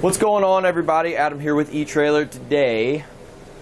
What's going on, everybody? Adam here with etrailer. Today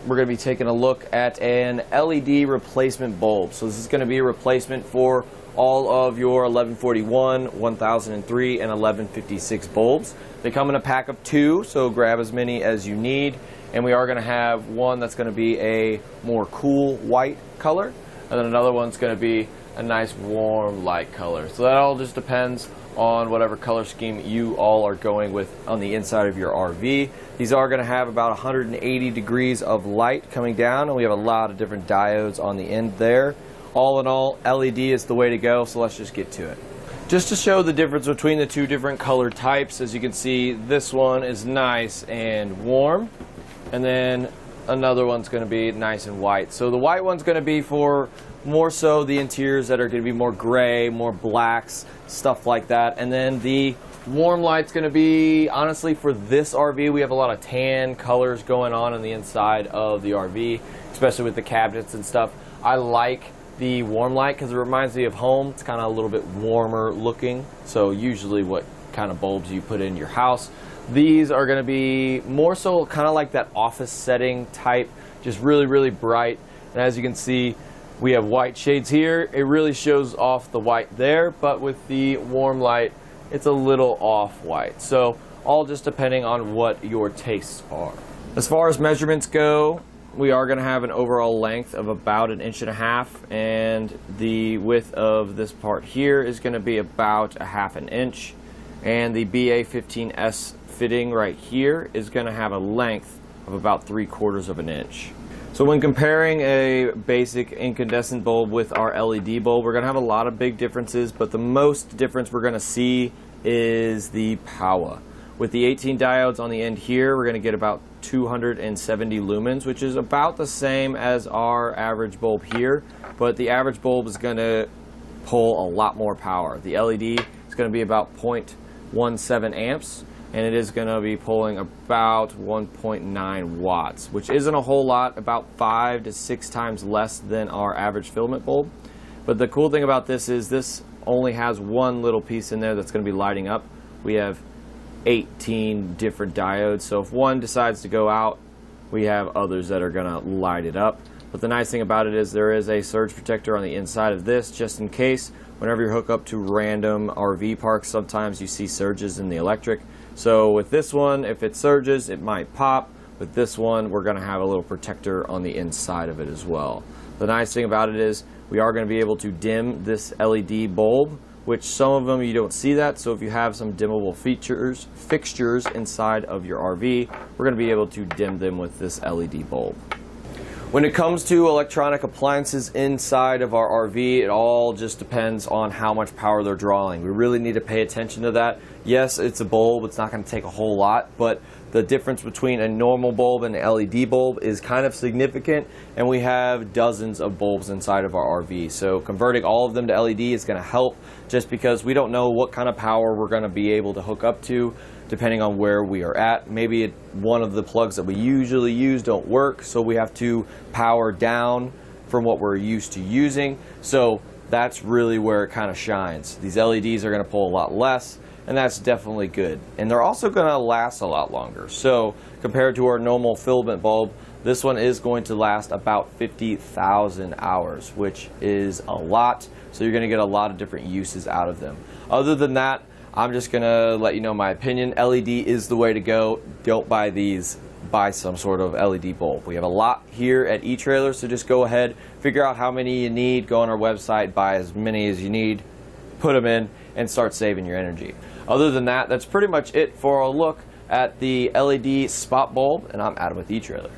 we're going to be taking a look at an LED replacement bulb. So this is going to be a replacement for all of your 1141, 1003, and 1156 bulbs. They come in a pack of 2, so grab as many as you need. And we are going to have one that's going to be a more cool white color, and then another one's going to be a nice warm light color. So that all just depends on whatever color scheme you all are going with on the inside of your RV. These are going to have about 180 degrees of light coming down, and we have a lot of different diodes on the end there. All in all, LED is the way to go, so let's just get to it. Just to show the difference between the two different color types, as you can see, this one is nice and warm, and then another one's going to be nice and white. So the white one's going to be for more so the interiors that are going to be more gray, more blacks, stuff like that. And then the warm light's going to be, honestly, for this RV, we have a lot of tan colors going on the inside of the RV, especially with the cabinets and stuff. I like the warm light because it reminds me of home. It's kind of a little bit warmer looking. So usually what kind of bulbs you put in your house, these are going to be more so kind of like that office setting type, just really, really bright. And as you can see, we have white shades here. It really shows off the white there, but with the warm light, it's a little off white. So all just depending on what your tastes are. As far as measurements go, we are going to have an overall length of about 1.5 inches, and the width of this part here is going to be about 0.5 inches. And the BA15S fitting right here is going to have a length of about 0.75 inches. So when comparing a basic incandescent bulb with our LED bulb, we're going to have a lot of big differences, but the most difference we're going to see is the power. With the 18 diodes on the end here, we're going to get about 270 lumens, which is about the same as our average bulb here, but the average bulb is going to pull a lot more power. The LED is going to be about 0.17 amps. And it is going to be pulling about 1.9 watts, which isn't a whole lot, about 5 to 6 times less than our average filament bulb. But the cool thing about this is this only has one little piece in there that's going to be lighting up. We have 18 different diodes, so if one decides to go out, we have others that are going to light it up. But the nice thing about it is there is a surge protector on the inside of this, just in case. Whenever you hook up to random RV parks, sometimes you see surges in the electric. So with this one, if it surges, it might pop. With this one, we're going to have a little protector on the inside of it as well. The nice thing about it is we are going to be able to dim this LED bulb, which some of them you don't see that. So if you have some dimmable fixtures inside of your RV, we're going to be able to dim them with this LED bulb. When it comes to electronic appliances inside of our RV, it all just depends on how much power they're drawing. We really need to pay attention to that. Yes, it's a bulb, it's not going to take a whole lot, but the difference between a normal bulb and an LED bulb is kind of significant, and we have dozens of bulbs inside of our RV. So converting all of them to LED is going to help, just because we don't know what kind of power we're going to be able to hook up to depending on where we are at. Maybe one of the plugs that we usually use don't work, so we have to power down from what we're used to using. So that's really where it kind of shines. These LEDs are going to pull a lot less, and that's definitely good. And they're also going to last a lot longer. So compared to our normal filament bulb, this one is going to last about 50,000 hours, which is a lot. So you're going to get a lot of different uses out of them. Other than that, I'm just going to let you know my opinion. LED is the way to go. Don't buy these. Buy some sort of LED bulb. We have a lot here at etrailer, so just go ahead, figure out how many you need, go on our website, buy as many as you need, put them in, and start saving your energy. Other than that, that's pretty much it for a look at the LED spot bulb, and I'm Adam with etrailer.